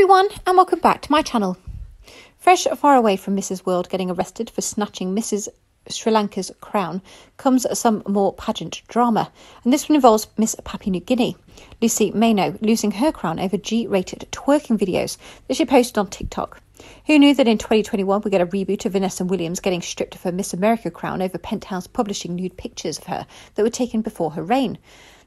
everyone, and welcome back to my channel. Fresh far away from Mrs. World getting arrested for snatching Mrs. Sri Lanka's crown comes some more pageant drama, and this one involves Miss Papua New Guinea, Lucy Maino, losing her crown over G-rated twerking videos that she posted on TikTok. Who knew that in 2021 we get a reboot of Vanessa Williams getting stripped of her Miss America crown over Penthouse publishing nude pictures of her that were taken before her reign?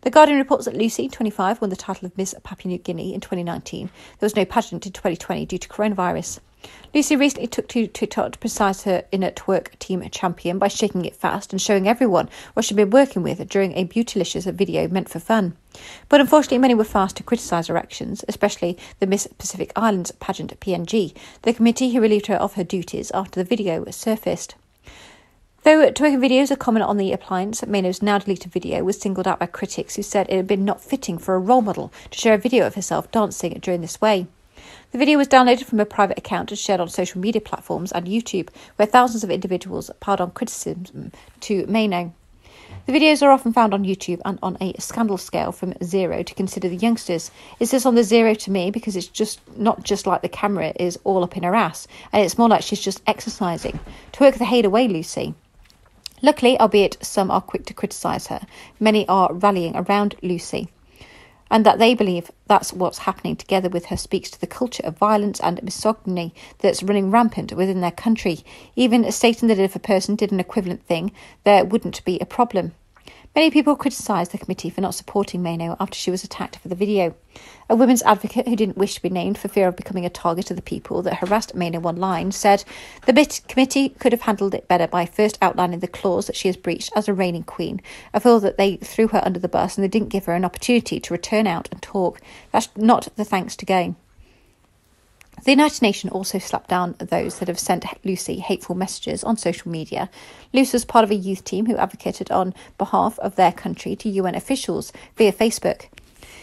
The Guardian reports that Lucy, 25, won the title of Miss Papua New Guinea in 2019. There was no pageant in 2020 due to coronavirus. Lucy recently took to TikTok to precise her inner twerk team champion by shaking it fast and showing everyone what she'd been working with during a Beautylicious video meant for fun. But unfortunately, many were fast to criticise her actions, especially the Miss Pacific Islands pageant at PNG, the committee who relieved her of her duties after the video surfaced. Though twerking videos are common on the appliance, Maino's now-deleted video was singled out by critics who said it had been not fitting for a role model to share a video of herself dancing during this way. The video was downloaded from a private account and shared on social media platforms and YouTube, where thousands of individuals piled on criticism to Maino. The videos are often found on YouTube and on a scandal scale from 0 to consider the youngsters. It's just on the 0 to me because it's just not just like the camera is all up in her ass, and it's more like she's just exercising. Twerk the hate away, Lucy. Luckily, albeit some are quick to criticise her, many are rallying around Lucy, and that they believe that's what's happening together with her speaks to the culture of violence and misogyny that's running rampant within their country, even stating that if a person did an equivalent thing, there wouldn't be a problem. Many people criticised the committee for not supporting Maino after she was attacked for the video. A women's advocate who didn't wish to be named for fear of becoming a target of the people that harassed Maino online said, "The committee could have handled it better by first outlining the clause that she has breached as a reigning queen. I feel that they threw her under the bus and they didn't give her an opportunity to return out and talk. That's not the thanks to gain." The United Nations also slapped down those that have sent Lucy hateful messages on social media. Lucy was part of a youth team who advocated on behalf of their country to UN officials via Facebook.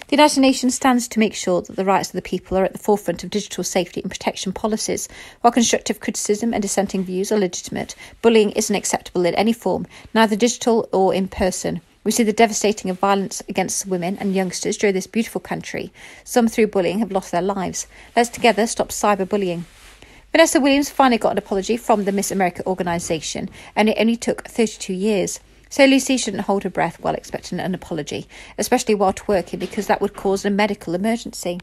The United Nations stands to make sure that the rights of the people are at the forefront of digital safety and protection policies. While constructive criticism and dissenting views are legitimate, bullying isn't acceptable in any form, neither digital or in person. We see the devastating of violence against women and youngsters during this beautiful country. Some through bullying have lost their lives. Let's together stop cyberbullying. Vanessa Williams finally got an apology from the Miss America organisation, and it only took 32 years. So Lucy shouldn't hold her breath while expecting an apology, especially while twerking, because that would cause a medical emergency.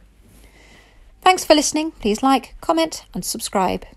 Thanks for listening. Please like, comment and subscribe.